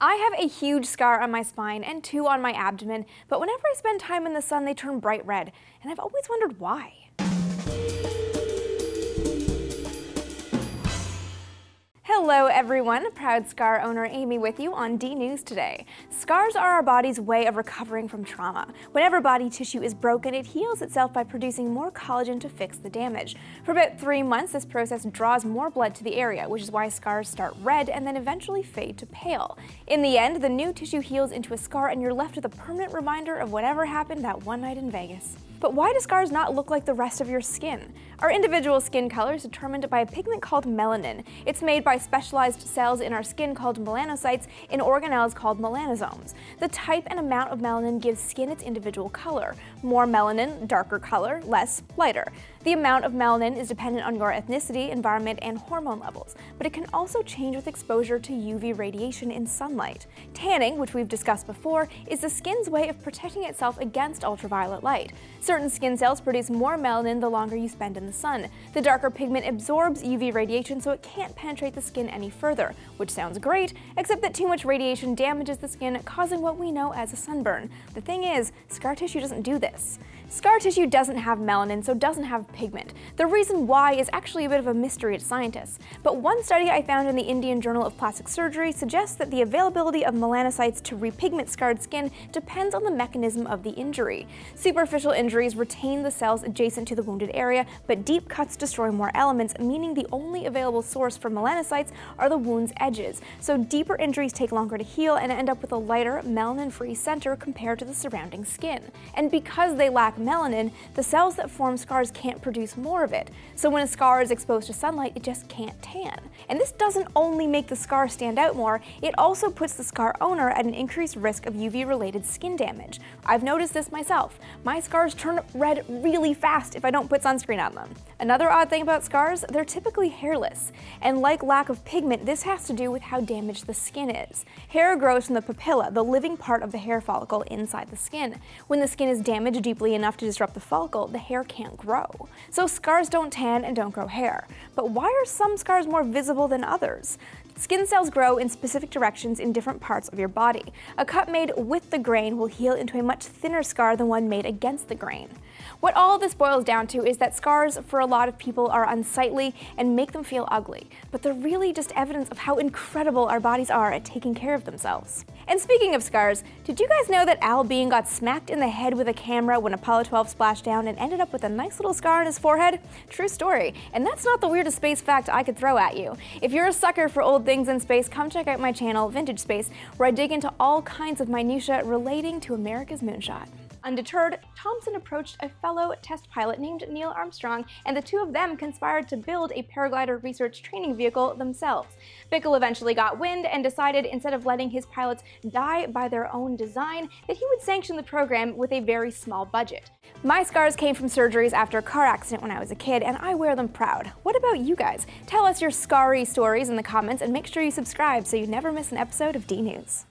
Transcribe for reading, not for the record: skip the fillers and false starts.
I have a huge scar on my spine and two on my abdomen, but whenever I spend time in the sun, they turn bright red, and I've always wondered why. Hello everyone, proud scar owner Amy with you on DNews today. Scars are our body's way of recovering from trauma. Whenever body tissue is broken, it heals itself by producing more collagen to fix the damage. For about 3 months, this process draws more blood to the area, which is why scars start red and then eventually fade to pale. In the end, the new tissue heals into a scar and you're left with a permanent reminder of whatever happened that one night in Vegas. But why do scars not look like the rest of your skin? Our individual skin color is determined by a pigment called melanin. It's made by specialized cells in our skin called melanocytes in organelles called melanosomes. The type and amount of melanin gives skin its individual color. More melanin, darker color, less, lighter. The amount of melanin is dependent on your ethnicity, environment, and hormone levels, but it can also change with exposure to UV radiation in sunlight. Tanning, which we've discussed before, is the skin's way of protecting itself against ultraviolet light. Certain skin cells produce more melanin the longer you spend in the sun. The darker pigment absorbs UV radiation so it can't penetrate the skin any further, which sounds great, except that too much radiation damages the skin, causing what we know as a sunburn. The thing is, scar tissue doesn't do this. Scar tissue doesn't have melanin, so doesn't have pigment. The reason why is actually a bit of a mystery to scientists, but one study I found in the Indian Journal of Plastic Surgery suggests that the availability of melanocytes to repigment scarred skin depends on the mechanism of the injury. Superficial injuries retain the cells adjacent to the wounded area, but deep cuts destroy more elements, meaning the only available source for melanocytes are the wound's edges. So deeper injuries take longer to heal and end up with a lighter, melanin-free center compared to the surrounding skin. And because they lack melanin, the cells that form scars can't produce more of it. So when a scar is exposed to sunlight, it just can't tan. And this doesn't only make the scar stand out more, it also puts the scar owner at an increased risk of UV-related skin damage. I've noticed this myself. My scars turn red really fast if I don't put sunscreen on them. Another odd thing about scars, they're typically hairless. And like lack of pigment, this has to do with how damaged the skin is. Hair grows from the papilla, the living part of the hair follicle inside the skin. When the skin is damaged deeply enough to disrupt the follicle, the hair can't grow. So scars don't tan and don't grow hair. But why are some scars more visible than others? Skin cells grow in specific directions in different parts of your body. A cut made with the grain will heal into a much thinner scar than one made against the grain. What all this boils down to is that scars for a lot of people are unsightly and make them feel ugly, but they're really just evidence of how incredible our bodies are at taking care of themselves. And speaking of scars, did you guys know that Al Bean got smacked in the head with a camera when Apollo 12 splashed down and ended up with a nice little scar on his forehead? True story, and that's not the weirdest space fact I could throw at you. If you're a sucker for old things in space, come check out my channel, Vintage Space, where I dig into all kinds of minutiae relating to America's moonshot. Undeterred, Thompson approached a fellow test pilot named Neil Armstrong, and the two of them conspired to build a paraglider research training vehicle themselves. Bickle eventually got wind and decided, instead of letting his pilots die by their own design, that he would sanction the program with a very small budget. My scars came from surgeries after a car accident when I was a kid, and I wear them proud. What about you guys? Tell us your scarry stories in the comments, and make sure you subscribe so you never miss an episode of DNews.